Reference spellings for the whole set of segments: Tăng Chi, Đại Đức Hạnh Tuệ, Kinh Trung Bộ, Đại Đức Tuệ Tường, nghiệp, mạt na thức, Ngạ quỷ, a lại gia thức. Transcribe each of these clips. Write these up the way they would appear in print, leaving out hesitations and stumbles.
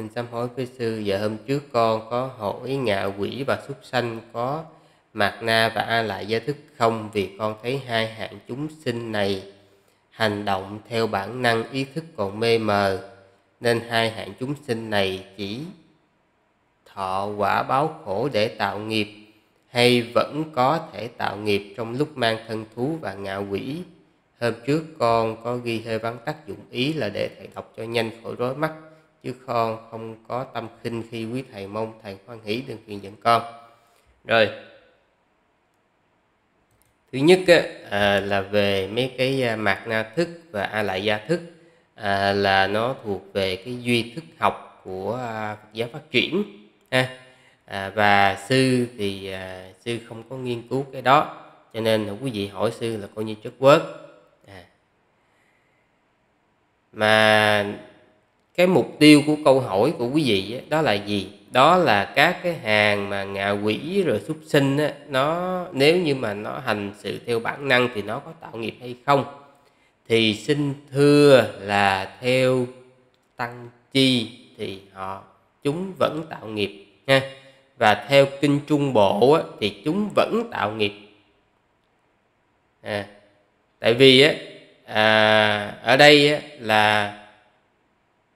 xin sám hối với sư. Và hôm trước con có hỏi ngạ quỷ và súc sanh có mạt na và a lại giới thức không, vì con thấy hai hạng chúng sinh này hành động theo bản năng, ý thức còn mê mờ, nên hai hạng chúng sinh này chỉ thọ quả báo khổ để tạo nghiệp, hay vẫn có thể tạo nghiệp trong lúc mang thân thú và ngạ quỷ. Hôm trước con có ghi hơi vắn tắt dụng ý là để thầy đọc cho nhanh khỏi rối mắt, chứ con không có tâm khinh khi quý thầy, mong thầy khoan hỷ đừng phiền dẫn con. Rồi, thứ nhất là về mấy cái mạt na thức và a lại gia thức, là nó thuộc về cái duy thức học của Phật giáo phát triển ha. Và sư thì sư không có nghiên cứu cái đó, cho nên là quý vị hỏi sư là coi như chất quớt. Mà cái mục tiêu của câu hỏi của quý vị ấy, đó là gì? Đó là các cái hàng mà ngạ quỷ rồi súc sinh ấy, nó nếu như mà nó hành sự theo bản năng thì nó có tạo nghiệp hay không? Thì xin thưa là theo Tăng Chi thì chúng vẫn tạo nghiệp ha. Và theo Kinh Trung Bộ ấy, thì chúng vẫn tạo nghiệp. Tại vì ấy, ở đây ấy, là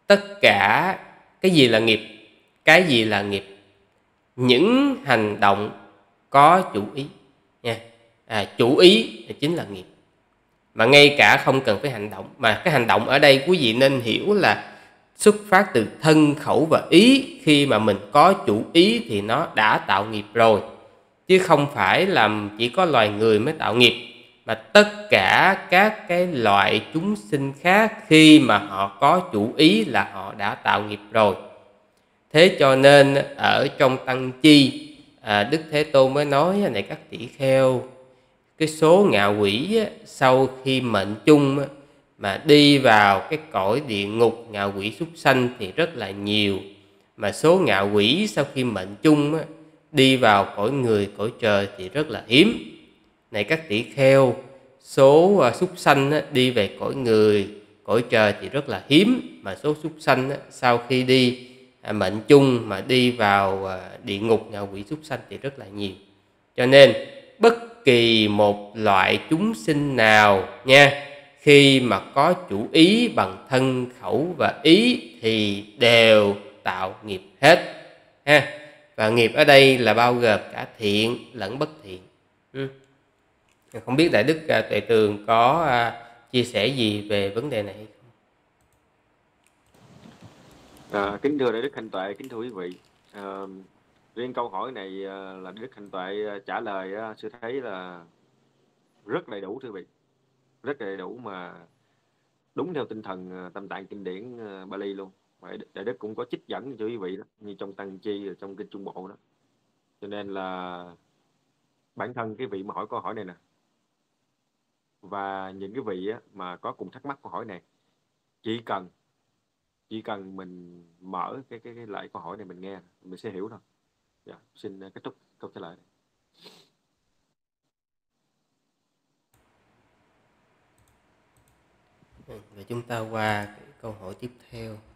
tất cả cái gì là nghiệp? Cái gì là nghiệp? Những hành động có chủ ý nha. Chủ ý chính là nghiệp. Mà ngay cả không cần phải hành động, mà cái hành động ở đây quý vị nên hiểu là xuất phát từ thân, khẩu và ý. Khi mà mình có chủ ý thì nó đã tạo nghiệp rồi, chứ không phải là chỉ có loài người mới tạo nghiệp, mà tất cả các cái loại chúng sinh khác khi mà họ có chủ ý là họ đã tạo nghiệp rồi. Thế cho nên ở trong Tăng Chi, Đức Thế Tôn mới nói này các tỷ kheo, cái số ngạ quỷ sau khi mệnh chung mà đi vào cái cõi địa ngục ngạ quỷ súc sanh thì rất là nhiều. Mà số ngạ quỷ sau khi mệnh chung đi vào cõi người, cõi trời thì rất là hiếm. Này các tỷ kheo, số súc sanh đi về cõi người, cõi trời thì rất là hiếm. Mà số súc sanh sau khi đi mệnh chung mà đi vào địa ngục ngạ quỷ súc sanh thì rất là nhiều. Cho nên bất kỳ một loại chúng sinh nào nha, khi mà có chủ ý bằng thân, khẩu và ý thì đều tạo nghiệp hết ha. Và nghiệp ở đây là bao gồm cả thiện lẫn bất thiện. Không biết Đại Đức Tuệ Tường có chia sẻ gì về vấn đề này hay không? Kính thưa Đại Đức Hạnh Tuệ, kính thưa quý vị. Riêng câu hỏi này là Đại Đức Hạnh Tuệ trả lời, sư thấy là rất đầy đủ thưa quý vị. Rất đầy đủ mà đúng theo tinh thần Tam Tạng Kinh Điển Bali luôn. Đại Đức cũng có trích dẫn cho quý vị đó, như trong Tăng Chi, trong Kinh Trung Bộ đó. Cho nên là bản thân cái vị mà hỏi câu hỏi này nè, và những cái vị mà có cùng thắc mắc câu hỏi này, chỉ cần mình mở cái lại câu hỏi này mình nghe, mình sẽ hiểu thôi. Dạ, xin kết thúc câu trả lời này. Và chúng ta qua câu hỏi tiếp theo.